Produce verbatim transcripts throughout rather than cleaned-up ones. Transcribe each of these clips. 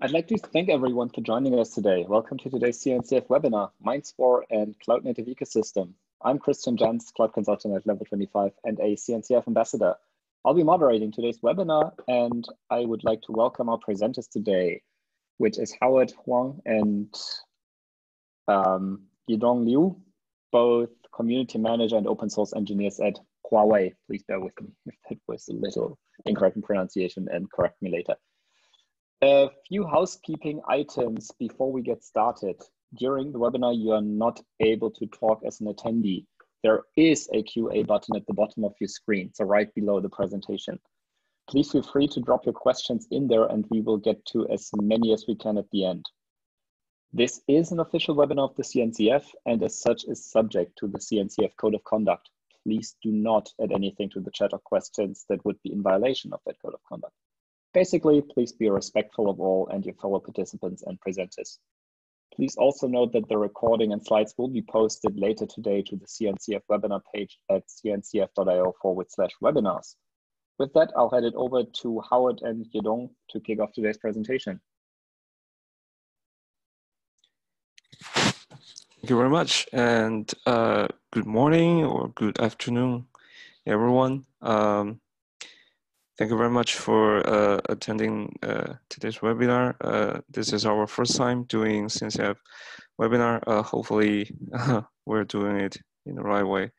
I'd like to thank everyone for joining us today. Welcome to today's C N C F webinar, MindSpore and Cloud Native Ecosystem. I'm Christian Jens, Cloud Consultant at Level twenty-five and a C N C F Ambassador. I'll be moderating today's webinar, and I would like to welcome our presenters today, which is Howard Huang and um, Yidong Liu, both community manager and open source engineers at Huawei. Please bear with me if that was a little incorrect in pronunciation, and correct me later. A few housekeeping items before we get started. During the webinar, you are not able to talk as an attendee. There is a Q and A button at the bottom of your screen, so right below the presentation. Please feel free to drop your questions in there, and we will get to as many as we can at the end. This is an official webinar of the C N C F, and as such is subject to the C N C F Code of Conduct. Please do not add anything to the chat or questions that would be in violation of that Code of Conduct. Basically, please be respectful of all and your fellow participants and presenters. Please also note that the recording and slides will be posted later today to the C N C F webinar page at cncf.io forward slash webinars. With that, I'll hand it over to Howard and Yidong to kick off today's presentation. Thank you very much, and uh, good morning or good afternoon, everyone. Um, Thank you very much for uh, attending uh, today's webinar. Uh, this is our first time doing C N C F webinar. Uh, hopefully we're doing it in the right way.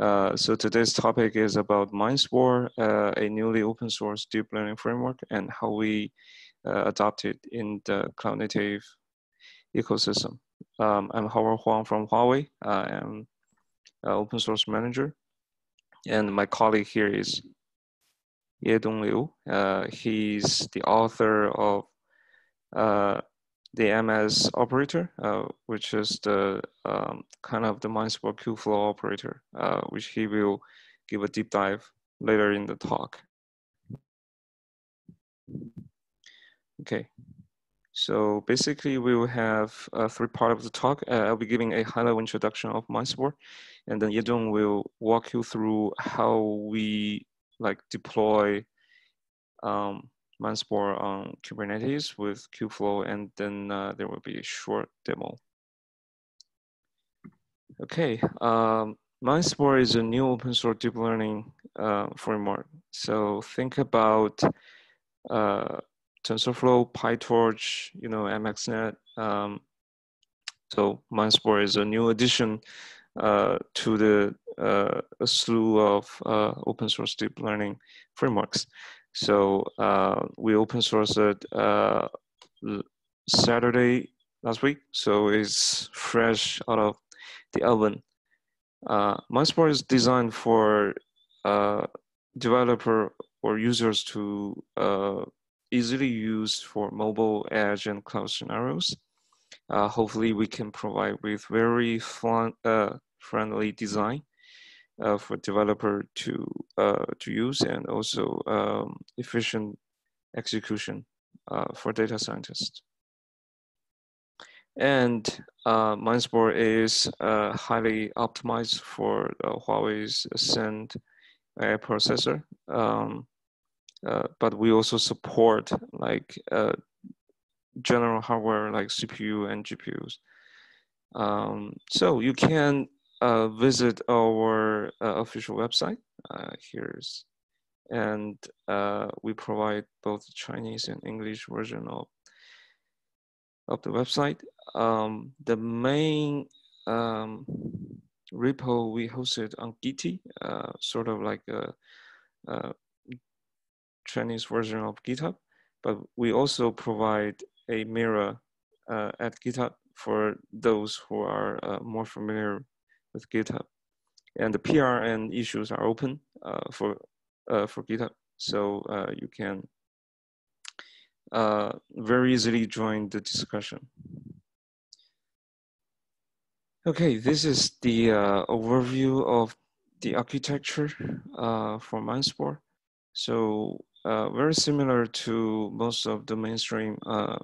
Uh, so today's topic is about MindSpore, uh, a newly open source deep learning framework, and how we uh, adopt it in the cloud native ecosystem. Um, I'm Howard Huang from Huawei. I am an open source manager, and my colleague here is Yidong Liu. Uh, he's the author of uh, the M S operator, uh, which is the um, kind of the MindSpore Kubeflow operator, uh, which he will give a deep dive later in the talk. Okay, so basically we will have uh, three parts of the talk. Uh, I'll be giving a high-level introduction of MindSpore, and then Yidong will walk you through how we like deploy um, MindSpore on Kubernetes with Kubeflow, and then uh, there will be a short demo. Okay, um, MindSpore is a new open source deep learning uh, framework. So think about uh, TensorFlow, PyTorch, you know, M X net. Um, so MindSpore is a new addition Uh, to the uh, a slew of uh, open source deep learning frameworks. So uh, we open sourced it uh, Saturday last week, so it's fresh out of the oven. Uh, MindSpore is designed for uh, developer or users to uh, easily use for mobile, edge, and cloud scenarios. Uh, hopefully, we can provide with very fun, uh, friendly design uh, for developer to uh, to use, and also um, efficient execution uh, for data scientists. And uh, MindSpore is uh, highly optimized for uh, Huawei's Ascend A I processor, um, uh, but we also support like uh, general hardware like C P U and G P Us. Um, so you can uh, visit our uh, official website. Uh, here's, and uh, we provide both Chinese and English version of of the website. Um, the main um, repo we hosted on Gitee, uh, sort of like a, a Chinese version of GitHub, but we also provide a mirror uh, at GitHub for those who are uh, more familiar with GitHub. And the P R and issues are open uh, for, uh, for GitHub. So uh, you can uh, very easily join the discussion. Okay, this is the uh, overview of the architecture uh, for MindSpore. So uh, very similar to most of the mainstream uh,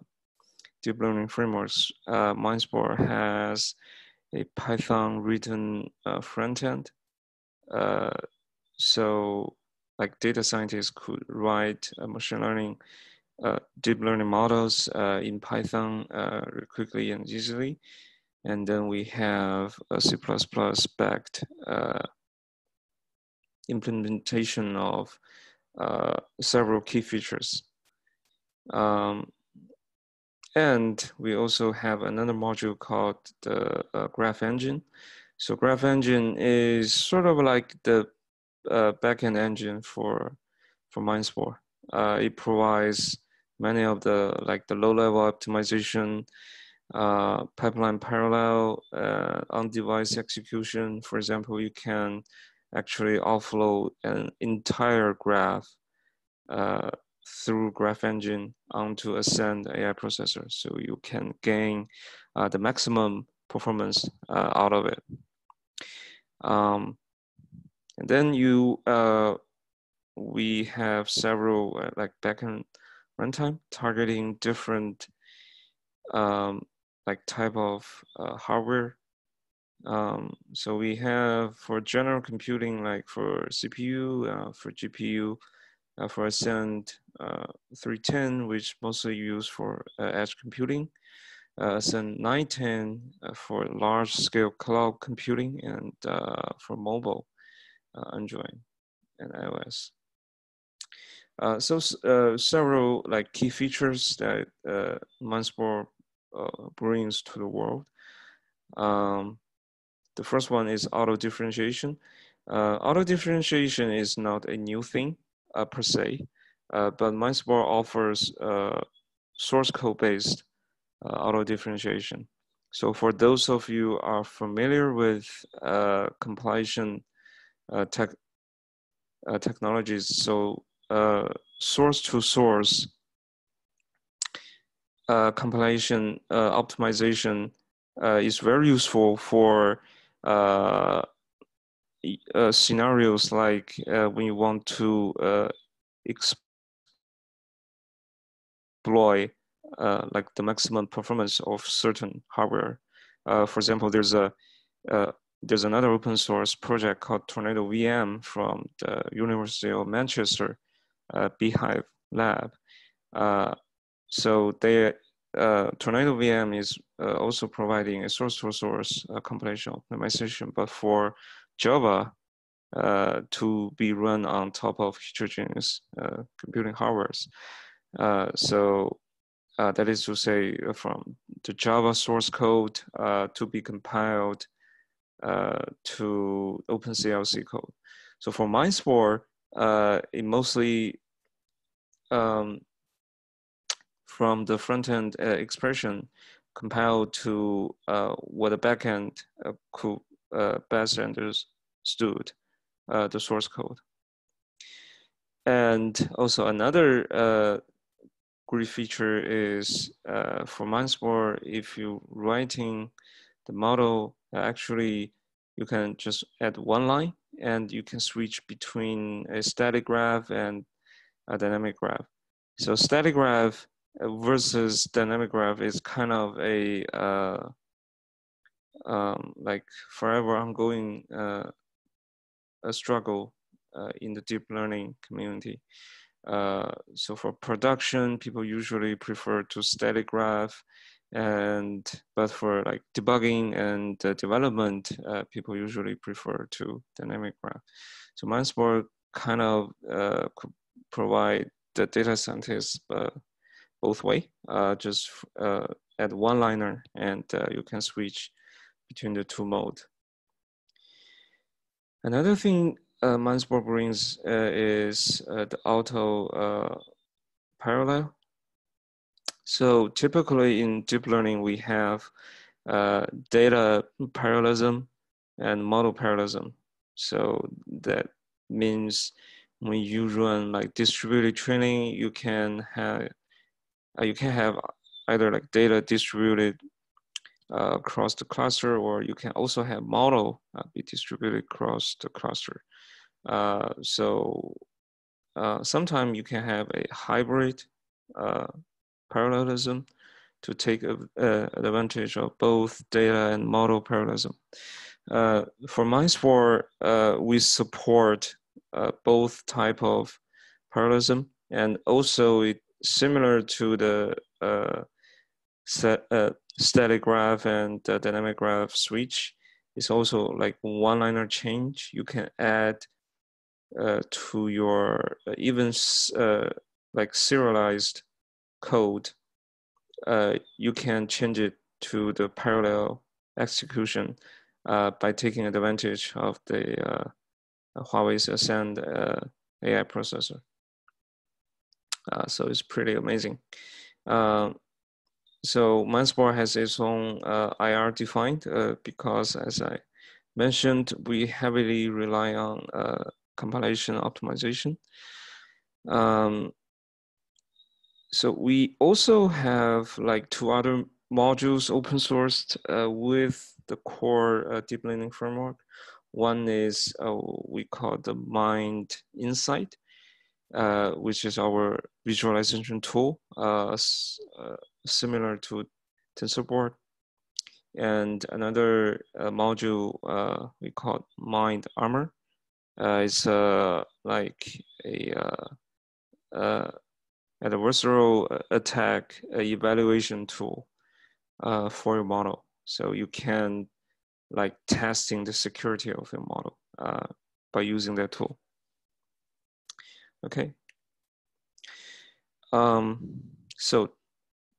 deep learning frameworks, uh, MindSpore has a Python written uh, front end. Uh, so like data scientists could write a machine learning uh, deep learning models uh, in Python uh, quickly and easily. And then we have a C plus plus backed uh, implementation of uh, several key features. Um, and we also have another module called the uh, Graph Engine. So Graph Engine is sort of like the uh, backend engine for for MindSpore. Uh, it provides many of the like the low-level optimization, uh, pipeline parallel, uh, on-device execution. For example, you can actually offload an entire graph uh, through Graph Engine onto Ascend A I processor, so you can gain uh, the maximum performance uh, out of it. Um, and then you, uh, we have several uh, like backend runtime targeting different um, like type of uh, hardware. Um, so we have for general computing, like for C P U, uh, for G P U, uh, for Ascend uh, three ten, which mostly used for uh, edge computing, uh, Ascend nine ten uh, for large scale cloud computing, and uh, for mobile, uh, Android and iOS. Uh, so uh, several like key features that uh, MindSpore uh, brings to the world. Um, The first one is auto differentiation. Uh, auto differentiation is not a new thing uh, per se, uh, but MindSpore offers uh, source code based uh, auto differentiation. So for those of you who are familiar with uh, compilation uh, tech, uh, technologies, so uh, source to source uh, compilation uh, optimization uh, is very useful for Uh, uh, scenarios like uh, when you want to uh, exploit uh, like the maximum performance of certain hardware. Uh, for example, there's a uh, there's another open source project called Tornado V M from the University of Manchester uh, Beehive Lab. Uh, so they Uh, Tornado V M is uh, also providing a source-to-source uh, compilation optimization, but for Java uh, to be run on top of heterogeneous uh, computing hardwares. Uh, so uh, that is to say, from the Java source code uh, to be compiled uh, to OpenCL C code. So for MindSpore, uh, it mostly um, from the front-end uh, expression compiled to uh, what the backend uh, could uh, best understood uh, the source code. And also another uh, great feature is uh, for MindSpore, if you're writing the model, actually you can just add one line and you can switch between a static graph and a dynamic graph. So static graph versus dynamic graph is kind of a uh, um, like forever ongoing uh, a struggle uh, in the deep learning community. Uh, so for production, people usually prefer to static graph, and but for like debugging and uh, development, uh, people usually prefer to dynamic graph. So MindSpore kind of uh, could provide the data scientists, but both way, uh, just uh, add one liner and uh, you can switch between the two mode. Another thing uh, MindSpore brings uh, is uh, the auto uh, parallel. So typically in deep learning, we have uh, data parallelism and model parallelism. So that means when you run like distributed training, you can have Uh, you can have either like data distributed uh, across the cluster, or you can also have model uh, be distributed across the cluster. Uh, so uh, sometimes you can have a hybrid uh, parallelism to take a, a advantage of both data and model parallelism. Uh, for MindSpore, uh, we support uh, both type of parallelism, and also it similar to the uh, set, uh, static graph and uh, dynamic graph switch. It's also like one-liner change you can add uh, to your uh, even uh, like serialized code. Uh, you can change it to the parallel execution uh, by taking advantage of the uh, Huawei's Ascend uh, A I processor. Uh, so it's pretty amazing. Uh, so MindSpore has its own uh, I R defined uh, because, as I mentioned, we heavily rely on uh, compilation optimization. Um, so we also have like two other modules open sourced uh, with the core uh, deep learning framework. One is uh, we call the Mind Insight, uh, which is our visualization tool, uh, s uh, similar to TensorBoard. And another uh, module uh, we call Mind Armor. Uh, it's uh, like a uh, uh, adversarial attack evaluation tool uh, for your model, so you can like testing the security of your model uh, by using that tool. Okay. Um, so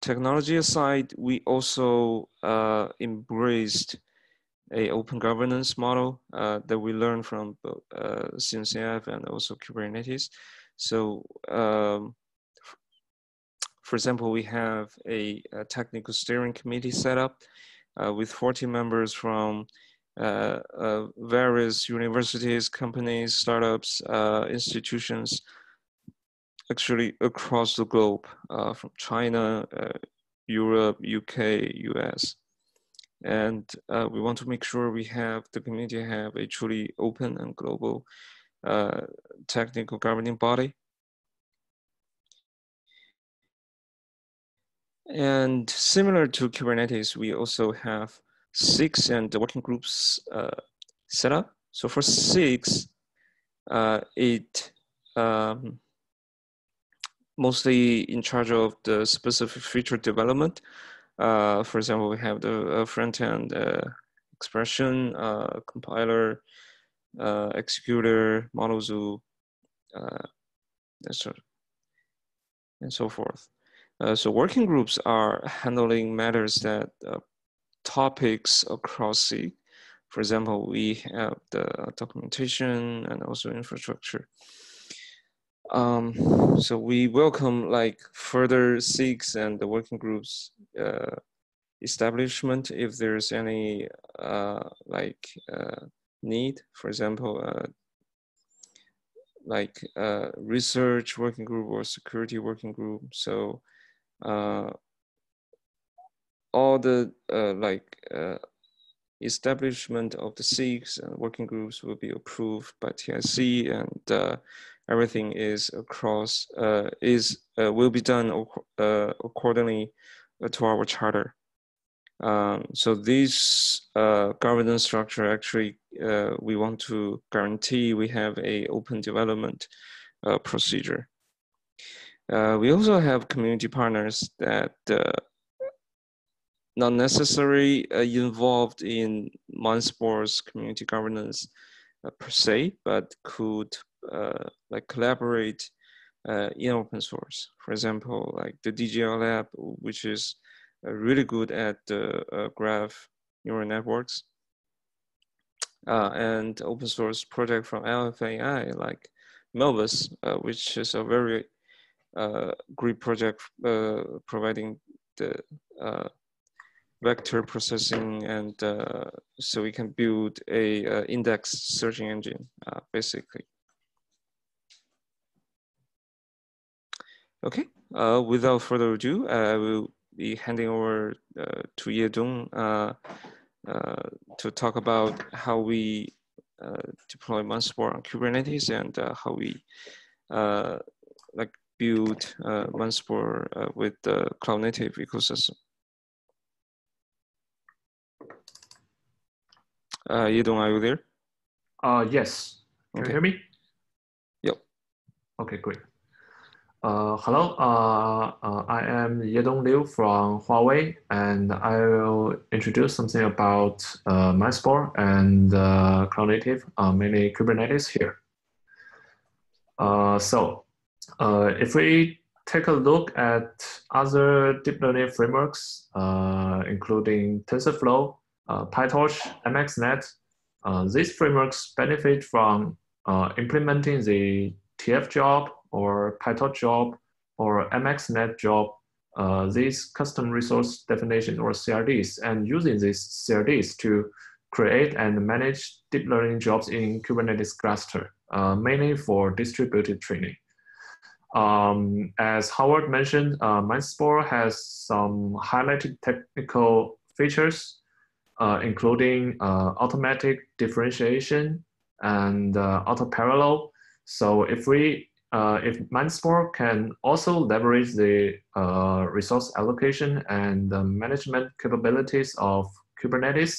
technology aside, we also uh, embraced a open governance model uh, that we learned from uh, C N C F and also Kubernetes. So um, for example, we have a, a technical steering committee set up Uh, with forty members from uh, uh, various universities, companies, startups, uh, institutions, actually across the globe, uh, from China, uh, Europe, U K, U S. And uh, we want to make sure we have, the community have a truly open and global uh, technical governing body. And similar to Kubernetes, we also have six and the working groups uh, set up. So for six, uh, it um, mostly in charge of the specific feature development. Uh, for example, we have the uh, front-end uh, expression, uh, compiler, uh, executor, model zoo, uh, and so forth. Uh, so working groups are handling matters that uh, topics across C. For example, we have the documentation and also infrastructure. Um, so we welcome like further S I Gs and the working groups uh, establishment if there's any uh, like uh, need. For example, uh, like uh, research working group or security working group. So Uh, all the uh, like uh, establishment of the S I Gs and working groups will be approved by T I C, and uh, everything is across uh, is uh, will be done uh, accordingly to our charter. Um, so this uh, governance structure actually uh, we want to guarantee we have a open development uh, procedure. Uh, we also have community partners that uh, not necessarily uh, involved in MindSpore's community governance uh, per se, but could uh, like collaborate uh, in open source. For example, like the D G L lab, which is uh, really good at uh, uh, graph neural networks, uh, and open source project from L F A I, like Milvus, uh, which is a very Uh, great project uh, providing the uh, vector processing, and uh, so we can build a uh, index searching engine, uh, basically. Okay, uh, without further ado, I will be handing over uh, to Yidong uh, uh, to talk about how we uh, deploy MindSpore on Kubernetes and uh, how we uh, like build uh, MindSpore uh, with the Cloud Native ecosystem. Uh, Yidong, are you there? Uh, yes. Can okay. you hear me? Yep. Okay, great. Uh, hello, uh, uh, I am Yidong Liu from Huawei, and I will introduce something about uh, MindSpore and uh, Cloud Native, uh, mainly Kubernetes here. Uh, so, uh, if we take a look at other deep learning frameworks, uh, including TensorFlow, uh, PyTorch, M X net, uh, these frameworks benefit from uh, implementing the T F job, or PyTorch job, or M X net job, uh, these custom resource definition or C R Ds, and using these C R Ds to create and manage deep learning jobs in Kubernetes cluster, uh, mainly for distributed training. Um, as Howard mentioned, uh, MindSpore has some highlighted technical features, uh, including uh, automatic differentiation and uh, auto-parallel. So if we Uh, if MindSpore can also leverage the uh, resource allocation and the management capabilities of Kubernetes,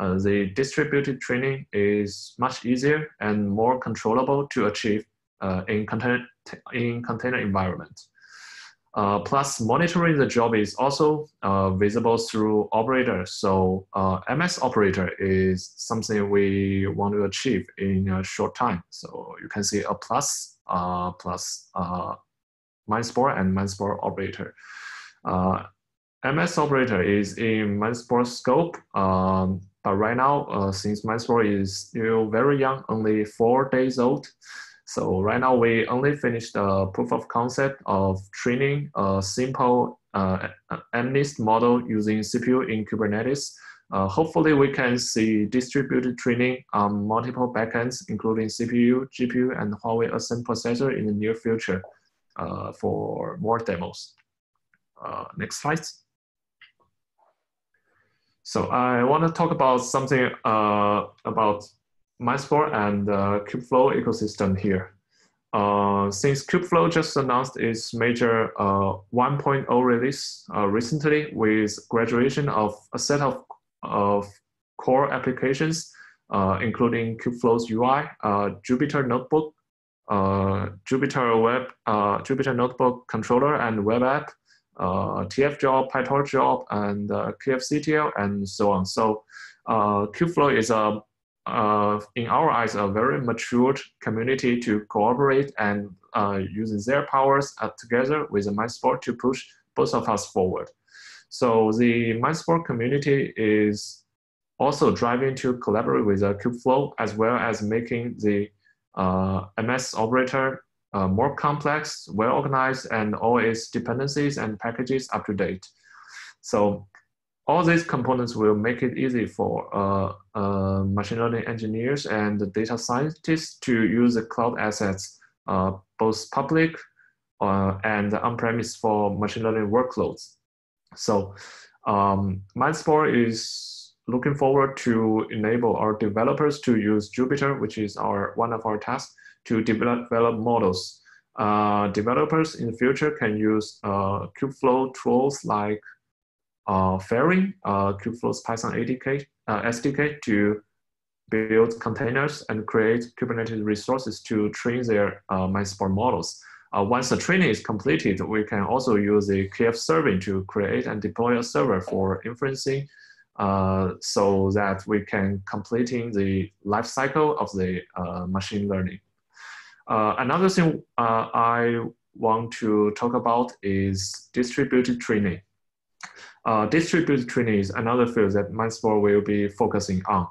uh, the distributed training is much easier and more controllable to achieve uh, in, container, in container environment. Uh, plus, monitoring the job is also uh, visible through operators. So uh, M S operator is something we want to achieve in a short time. So you can see a plus. Uh, plus uh, MindSpore and MindSpore operator. Uh, M S operator is in MindSpore's scope, um, but right now, uh, since MindSpore is still very young, only four days old, so right now we only finished the proof of concept of training a simple uh, M NIST model using C P U in Kubernetes. Uh, hopefully, we can see distributed training on multiple backends, including C P U, G P U, and Huawei Ascend processor in the near future uh, for more demos. Uh, next slide. So I want to talk about something uh, about MindSpore and uh, Kubeflow ecosystem here. Uh, since Kubeflow just announced its major uh, one point oh release uh, recently with graduation of a set of of core applications, uh, including Kubeflow's U I, uh, Jupyter Notebook, uh, Jupyter Web, uh, Jupyter Notebook Controller and Web App, uh, T F job, PyTorch job, and uh, K F C T L, and so on. So uh, Kubeflow is, a, uh, in our eyes, a very matured community to cooperate and uh, using their powers uh, together with MindSpore to push both of us forward. So the MindSpore community is also driving to collaborate with uh, Kubeflow, as well as making the uh, M S operator uh, more complex, well-organized, and all its dependencies and packages up to date. So all these components will make it easy for uh, uh, machine learning engineers and data scientists to use the cloud assets, uh, both public uh, and on-premise for machine learning workloads. So um, MindSpore is looking forward to enable our developers to use Jupyter, which is our one of our tasks, to develop, develop models. Uh, developers in the future can use uh, Kubeflow tools like uh, Fairy, uh, Kubeflow's Python A D K, uh, S D K, to build containers and create Kubernetes resources to train their uh, MindSpore models. Uh, once the training is completed, we can also use the K F serving to create and deploy a server for inferencing, uh, so that we can completing the life cycle of the uh, machine learning. Uh, another thing uh, I want to talk about is distributed training. Uh, distributed training is another field that MindSpore will be focusing on.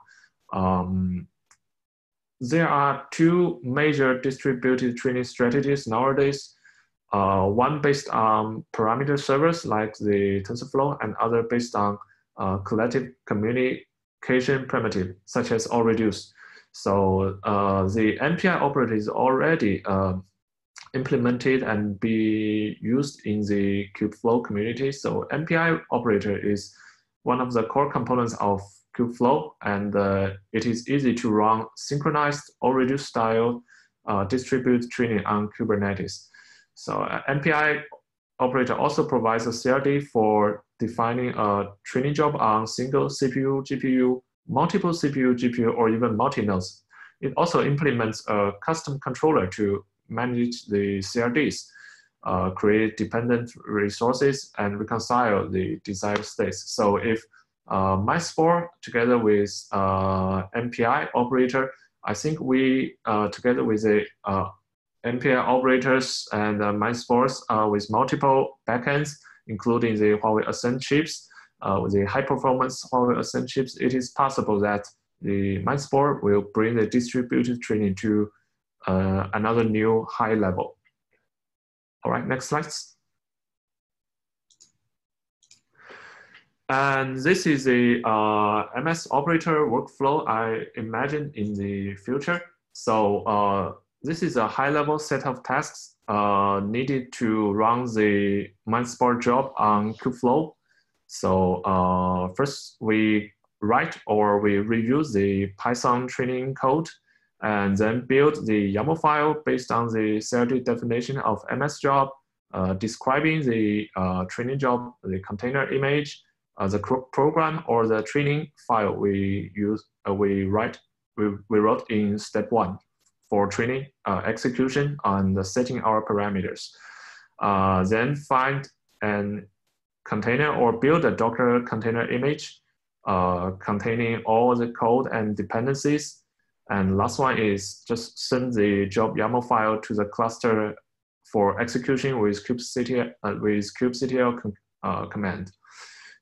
Um, There are two major distributed training strategies nowadays, uh, one based on parameter servers like the TensorFlow, and other based on uh, collective communication primitive, such as ORreduce. So uh, the M P I operator is already uh, implemented and be used in the Kubeflow community. So M P I operator is one of the core components of Kubeflow, and uh, it is easy to run synchronized or reduced style uh, distributed training on Kubernetes. So uh, M P I operator also provides a C R D for defining a training job on single C P U, G P U, multiple C P U, G P U, or even multi-nodes. It also implements a custom controller to manage the C R Ds. uh, create dependent resources, and reconcile the desired states. So if uh, MindSpore together with uh, M P I operator, I think we uh, together with a uh, M P I operators and uh, MindSpores uh, with multiple backends, including the Huawei Ascend chips, uh, with the high-performance Huawei Ascend chips, it is possible that the MindSpore will bring the distributed training to uh, another new high level. All right, next slides. And this is the uh, M S operator workflow I imagine in the future. So uh, this is a high-level set of tasks uh, needed to run the MindSpore job on Kubeflow. So uh, first we write or we review the Python training code and then build the YAML file based on the C L D definition of M S job, uh, describing the uh, training job, the container image, uh, the program or the training file we use, uh, we write, we, we wrote in step one for training, uh, execution and setting our parameters. Uh, then find an container or build a Docker container image uh, containing all the code and dependencies. And last one is just send the job YAML file to the cluster for execution with kubectl, uh, with kubectl com uh, command.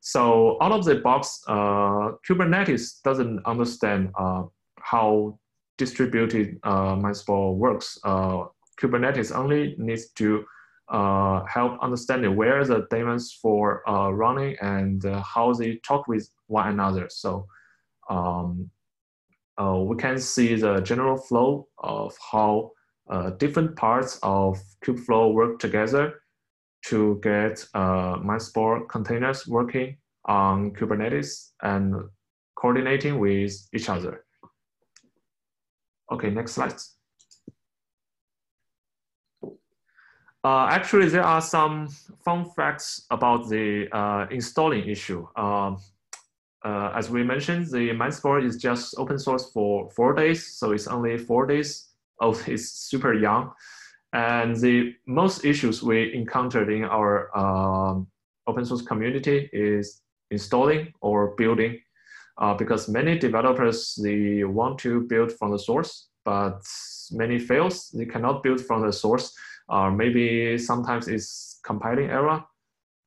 So out of the box, uh, Kubernetes doesn't understand uh, how distributed uh, MindSpore works. Uh, Kubernetes only needs to uh, help understanding where the daemons for uh, running and uh, how they talk with one another. So um, uh, we can see the general flow of how uh, different parts of Kubeflow work together to get uh, MindSpore containers working on Kubernetes and coordinating with each other. Okay, next slide. Uh, actually, there are some fun facts about the uh, installing issue. Uh, uh, as we mentioned, the MindSpore is just open source for four days, so it's only four days. Oh, it's super young. And the most issues we encountered in our um, open source community is installing or building, uh, because many developers, they want to build from the source, but many fails. They cannot build from the source. Uh, maybe sometimes it's compiling error.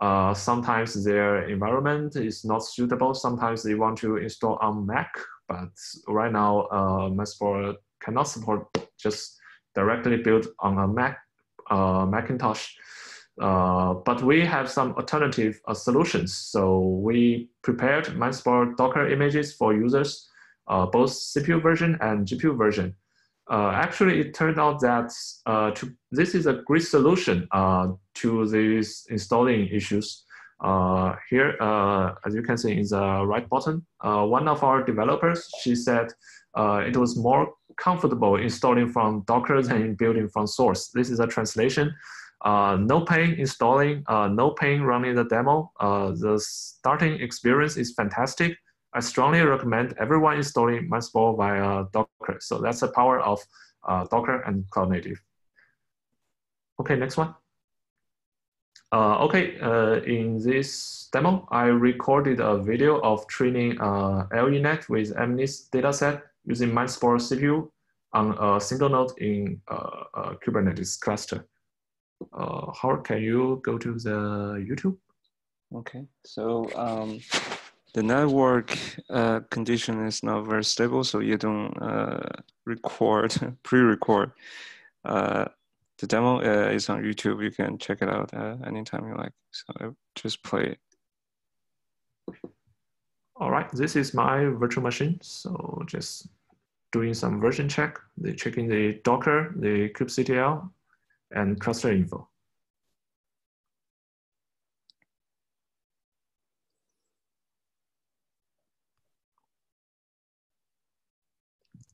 Uh, sometimes their environment is not suitable. Sometimes they want to install on Mac, but right now uh, MindSpore cannot support just directly built on a Mac, uh, Macintosh. Uh, but we have some alternative uh, solutions. So we prepared MindSpore Docker images for users, uh, both C P U version and G P U version. Uh, actually, it turned out that uh, to, this is a great solution uh, to these installing issues. Uh, here, uh, as you can see in the right bottom, uh, one of our developers, she said uh, it was more comfortable installing from Docker than building from source. This is a translation. Uh, no pain installing, uh, no pain running the demo. Uh, the starting experience is fantastic. I strongly recommend everyone installing MindSpore via Docker. So that's the power of uh, Docker and Cloud Native. Okay, next one. Uh, okay, uh, in this demo, I recorded a video of training uh, LeNet with M NIST dataset using MindSpore C P U on a single node in uh, a Kubernetes cluster. Uh, Howard, can you go to the YouTube? Okay, so um, the network uh, condition is not very stable, so you don't uh, record, pre-record. Uh, The demo uh, is on YouTube. You can check it out uh, anytime you like. So I'll just play it. All right, this is my virtual machine. So just doing some version check. They're checking the Docker, the kubectl, and cluster info.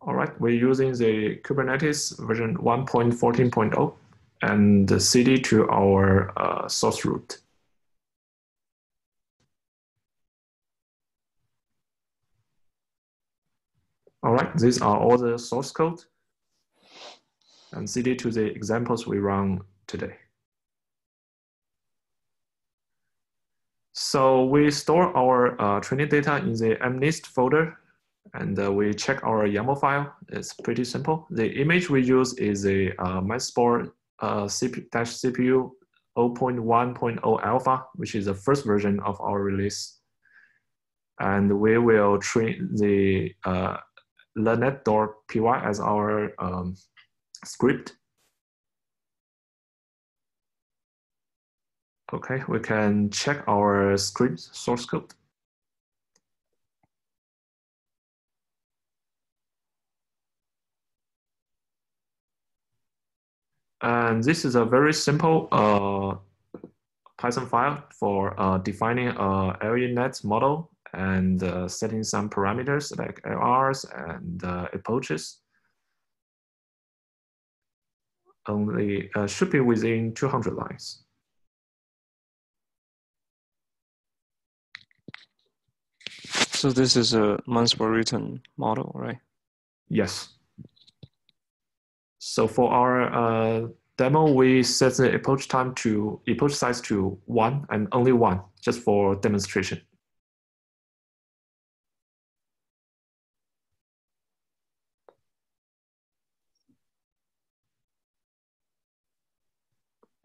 All right, we're using the Kubernetes version one point fourteen point zero and the C D to our uh, source root. All right, these are all the source code and C D to the examples we run today. So we store our uh, training data in the M NIST folder, and uh, we check our YAML file. It's pretty simple. The image we use is a uh, MindSpore uh, C P U zero point one point zero alpha, which is the first version of our release. And we will treat the uh, LeNet.py as our um, script. Okay, we can check our script source code. And this is a very simple uh, Python file for uh, defining a LeNet model and uh, setting some parameters like L Rs and uh, approaches. Only uh, should be within two hundred lines. So this is a MindSpore written model, right? Yes. So for our uh, demo, we set the approach time to approach size to one and only one, just for demonstration.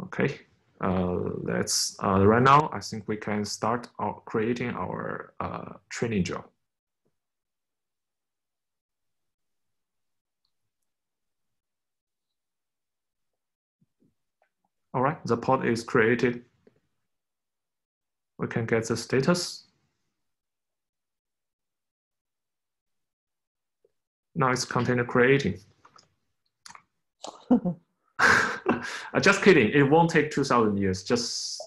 Okay, uh, let's uh, right now, I think we can start our creating our uh, training job. All right, the pod is created. We can get the status. Now it's container creating. Just kidding, it won't take two thousand years. Just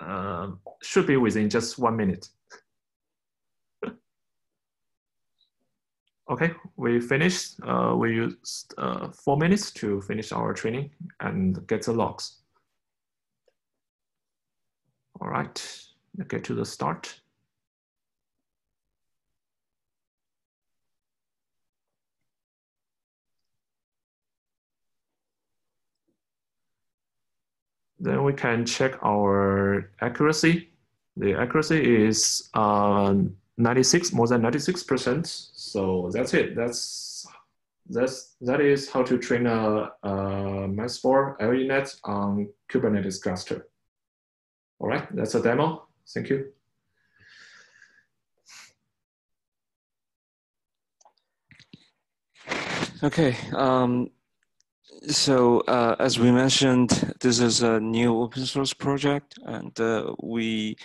uh, should be within just one minute. Okay, we finished. Uh, we used uh, four minutes to finish our training and get the logs. All right, let's get to the start. Then we can check our accuracy. The accuracy is um, ninety-six, more than ninety-six percent. So that's it. That's that's that is how to train a, a MindSpore LeNet on Kubernetes cluster. All right, that's a demo. Thank you. Okay. Um, so uh, as we mentioned, this is a new open source project, and uh, we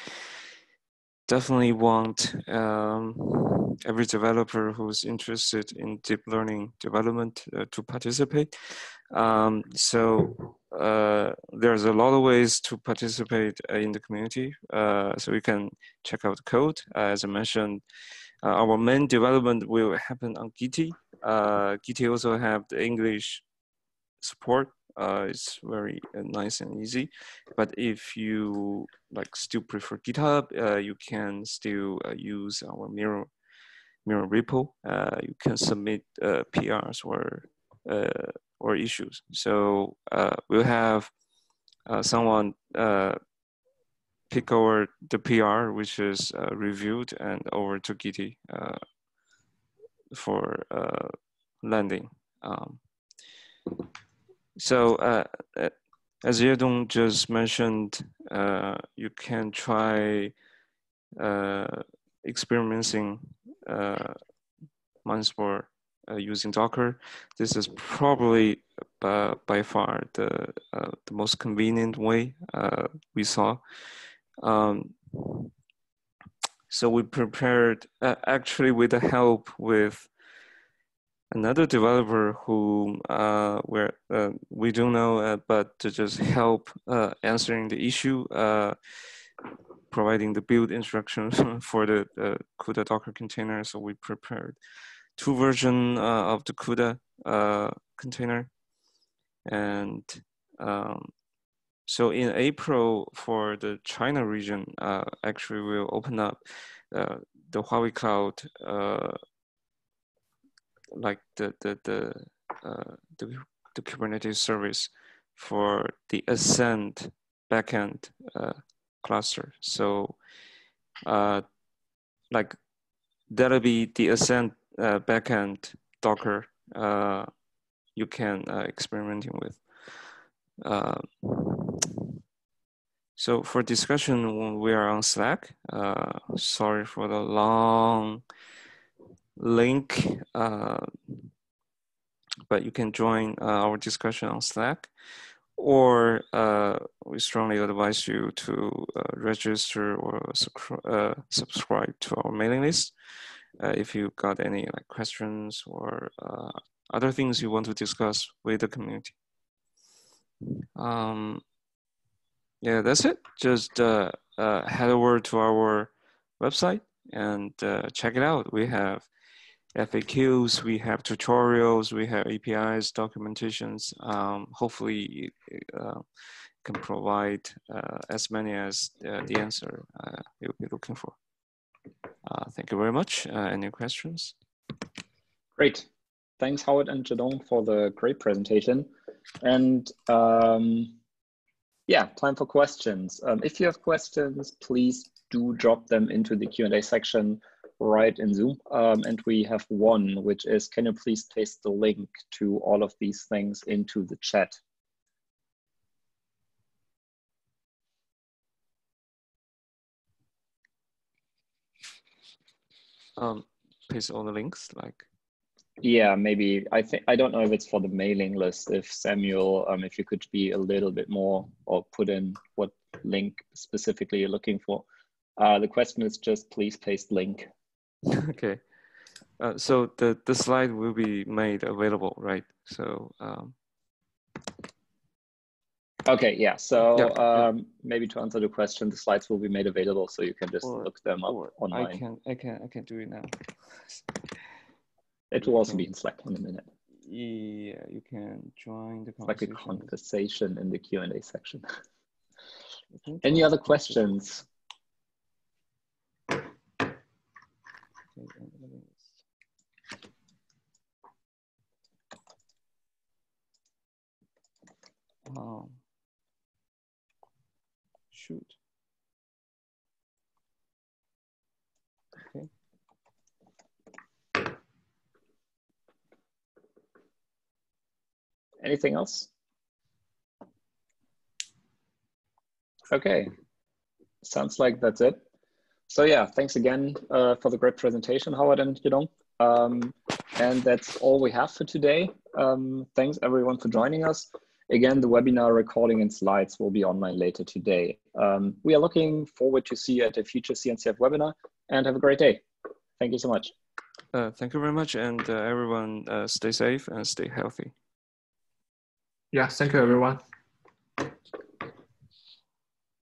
definitely want um, every developer who's interested in deep learning development uh, to participate. Um, so uh, there's a lot of ways to participate in the community. Uh, so you can check out the code. Uh, as I mentioned, uh, our main development will happen on Gitee. Uh, Gitee also have the English support. Uh, it's very uh, nice and easy, but if you like still prefer GitHub, uh, you can still uh, use our mirror mirror repo. Uh, you can submit uh, P Rs or uh, or issues. So uh, we'll have uh, someone uh, pick over the P R which is uh, reviewed and over to Gitee uh, for uh, landing. Um, So uh, as Yidong just mentioned, uh, you can try uh, experiencing uh, MindSpore uh, using Docker. This is probably uh, by far the, uh, the most convenient way uh, we saw. Um, so we prepared, uh, actually with the help with another developer who uh, where uh, we don't know, uh, but to just help uh, answering the issue, uh, providing the build instructions for the uh, CUDA Docker container. So we prepared two versions uh, of the CUDA uh, container, and um, so in April for the China region, uh, actually we'll open up uh, the Huawei Cloud. Uh, like the the the, uh, the the Kubernetes service for the Ascend backend uh, cluster. So uh, like that'll be the Ascend uh, backend Docker uh, you can uh, experimenting with. Uh, so for discussion, when we are on Slack, uh, sorry for the long link, uh, but you can join uh, our discussion on Slack, or uh, we strongly advise you to uh, register or uh, subscribe to our mailing list uh, if you got any like questions or uh, other things you want to discuss with the community. Um, yeah, that's it. Just uh, uh, head over to our website and uh, check it out. We have F A Qs, we have tutorials, we have A P Is, documentations. Um, hopefully it uh, can provide uh, as many as uh, the answer uh, you'll be looking for. Uh, thank you very much. Uh, any questions? Great. Thanks, Howard and Yidong, for the great presentation. And um, yeah, time for questions. Um, if you have questions, please do drop them into the Q and A section right in Zoom. Um, and we have one, which is, can you please paste the link to all of these things into the chat? Um, paste all the links, like? Yeah, maybe. I think I don't know if it's for the mailing list. If Samuel, um, if you could be a little bit more or put in what link specifically you're looking for. Uh, the question is just please paste link. Okay. Uh, so the the slide will be made available, right? So. Um... Okay. Yeah. So yeah, um, yeah. maybe to answer the question, the slides will be made available, so you can just or, look them up online. I can. I can. I can do it now. It will also be in Slack in a minute. Yeah, you can join the conversation. Like a conversation in the Q and A section. Any other questions? Um, shoot. Okay. Anything else? Okay, sounds like that's it. So yeah, thanks again uh, for the great presentation, Howard and Yidong. Um, and that's all we have for today. Um, thanks everyone for joining us. Again, the webinar recording and slides will be online later today. Um, we are looking forward to see you at a future C N C F webinar, and have a great day. Thank you so much. Uh, thank you very much, and uh, everyone uh, stay safe and stay healthy. Yeah, thank you, everyone.